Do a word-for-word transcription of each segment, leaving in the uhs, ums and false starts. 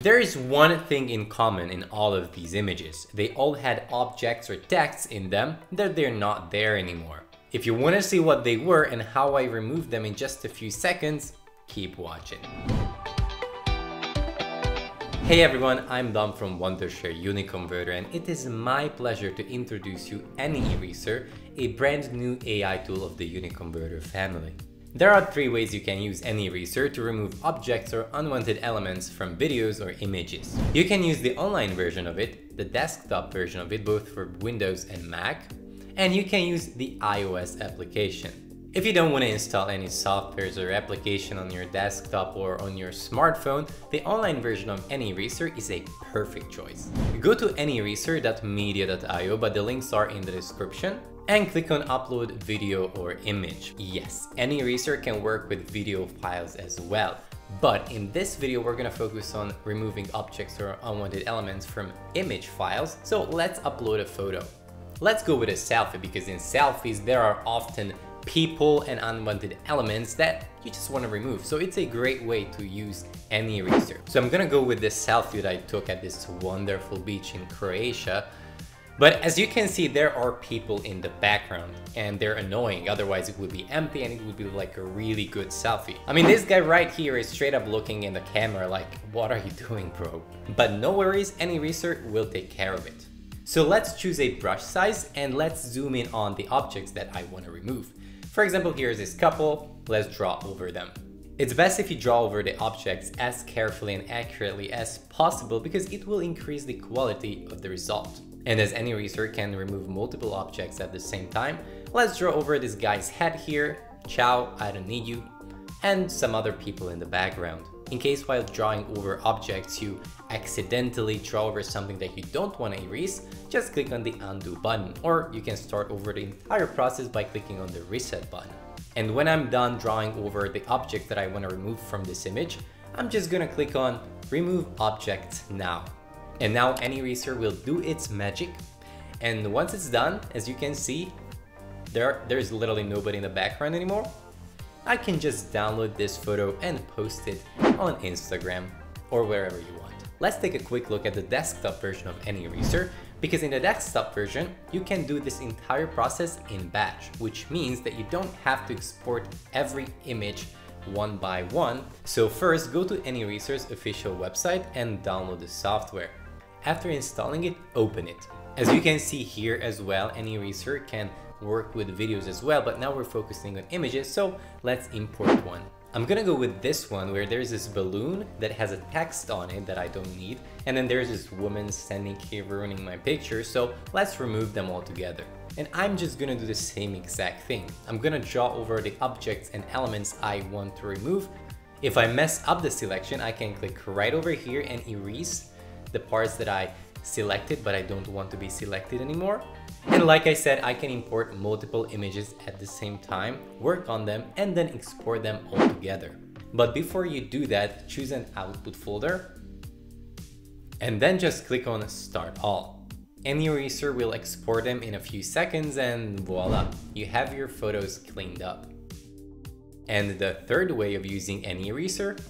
There is one thing in common in all of these images. They all had objects or texts in them that they're not there anymore. If you want to see what they were and how I removed them in just a few seconds, keep watching. Hey everyone, I'm Dom from Wondershare Uniconverter, and it is my pleasure to introduce you AniEraser, a brand new A I tool of the Uniconverter family. There are three ways you can use AniEraser to remove objects or unwanted elements from videos or images. You can use the online version of it, the desktop version of it, both for Windows and Mac, and you can use the iOS application. If you don't want to install any softwares or application on your desktop or on your smartphone, the online version of AniEraser is a perfect choice. Go to AniEraser dot media dot i o, but the links are in the description, and click on upload video or image. Yes, AniEraser can work with video files as well, but in this video we're gonna focus on removing objects or unwanted elements from image files, so let's upload a photo. Let's go with a selfie, because in selfies there are often people and unwanted elements that you just want to remove, so it's a great way to use AniEraser. So I'm gonna go with this selfie that I took at this wonderful beach in Croatia. But as you can see, there are people in the background and they're annoying, otherwise it would be empty and it would be like a really good selfie. I mean, this guy right here is straight up looking in the camera like, what are you doing, bro? But no worries, AniEraser will take care of it. So let's choose a brush size and let's zoom in on the objects that I want to remove. For example, here's this couple, let's draw over them. It's best if you draw over the objects as carefully and accurately as possible, because it will increase the quality of the result. And as AniEraser can remove multiple objects at the same time, let's draw over this guy's head here, ciao, I don't need you, and some other people in the background. In case while drawing over objects you accidentally draw over something that you don't want to erase, just click on the undo button, or you can start over the entire process by clicking on the reset button. And when I'm done drawing over the object that I want to remove from this image, I'm just gonna click on remove object now. And now AniEraser will do its magic, and once it's done, as you can see, there there's literally nobody in the background anymore. I can just download this photo and post it on Instagram or wherever you want. Let's take a quick look at the desktop version of AniEraser, because in the desktop version you can do this entire process in batch, which means that you don't have to export every image one by one. So first, go to AniEraser's official website and download the software. After installing it, open it. As you can see here as well, AniEraser can work with videos as well, but now we're focusing on images, so let's import one. I'm gonna go with this one where there's this balloon that has a text on it that I don't need, and then there's this woman standing here ruining my picture, so let's remove them all together. And I'm just gonna do the same exact thing. I'm gonna draw over the objects and elements I want to remove. If I mess up the selection, I can click right over here and erase the parts that I selected but I don't want to be selected anymore. And like I said, I can import multiple images at the same time, work on them, and then export them all together. But before you do that, choose an output folder and then just click on Start All. AniEraser will export them in a few seconds, and voila, you have your photos cleaned up. And the third way of using AniEraser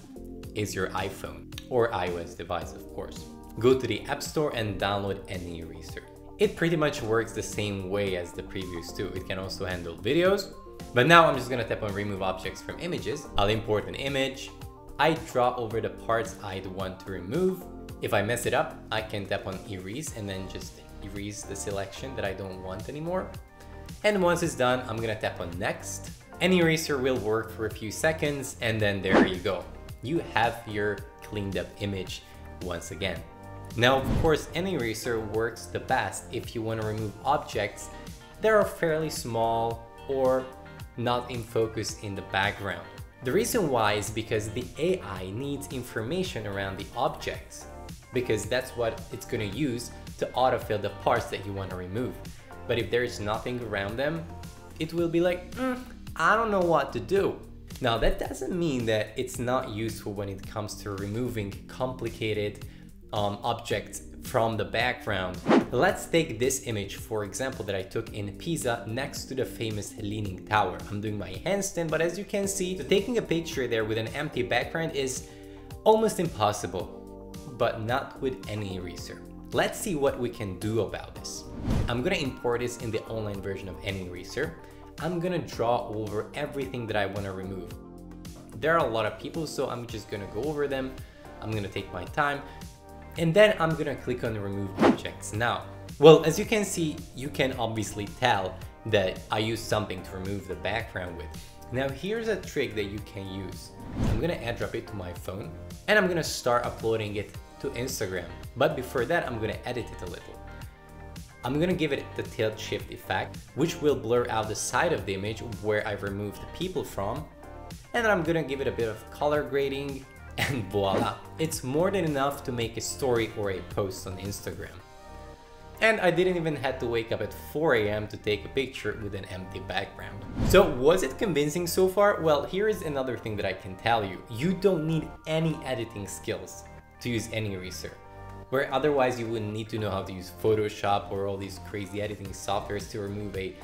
is your iPhone or iOS device, of course. Go to the App Store and download AniEraser. It pretty much works the same way as the previous two. It can also handle videos. But now I'm just gonna tap on remove objects from images. I'll import an image. I draw over the parts I'd want to remove. If I mess it up, I can tap on erase and then just erase the selection that I don't want anymore. And once it's done, I'm gonna tap on next. AniEraser will work for a few seconds, and then there you go. You have your cleaned up image once again. Now, of course, AniEraser works the best if you want to remove objects that are fairly small or not in focus in the background. The reason why is because the A I needs information around the objects, because that's what it's going to use to autofill the parts that you want to remove. But if there is nothing around them, it will be like, mm, I don't know what to do. Now, that doesn't mean that it's not useful when it comes to removing complicated Um, objects from the background. Let's take this image, for example, that I took in Pisa next to the famous Leaning Tower. I'm doing my handstand, but as you can see, taking a picture there with an empty background is almost impossible. but not with AniEraser. Let's see what we can do about this. I'm gonna import this in the online version of AniEraser. I'm gonna draw over everything that I wanna remove. There are a lot of people, so I'm just gonna go over them. I'm gonna take my time, and then I'm gonna click on remove objects now. Well, as you can see, you can obviously tell that I used something to remove the background with. Now here's a trick that you can use. I'm gonna airdrop it to my phone, and I'm gonna start uploading it to Instagram. But before that, I'm gonna edit it a little. I'm gonna give it the tilt shift effect, which will blur out the side of the image where I've removed the people from. And then I'm gonna give it a bit of color grading, and voila. It's more than enough to make a story or a post on Instagram. And I didn't even have to wake up at four A M to take a picture with an empty background. So was it convincing so far? Well, here is another thing that I can tell you. You don't need any editing skills to use AniEraser, where otherwise you wouldn't need to know how to use Photoshop or all these crazy editing softwares to remove a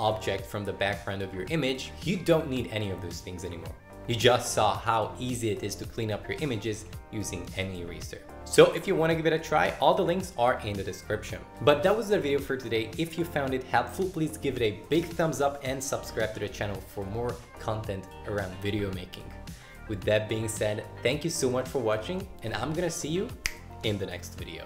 object from the background of your image. You don't need any of those things anymore. You just saw how easy it is to clean up your images using AniEraser. So if you want to give it a try, all the links are in the description. But that was the video for today. If you found it helpful, please give it a big thumbs up and subscribe to the channel for more content around video making. With that being said, thank you so much for watching, and I'm gonna see you in the next video.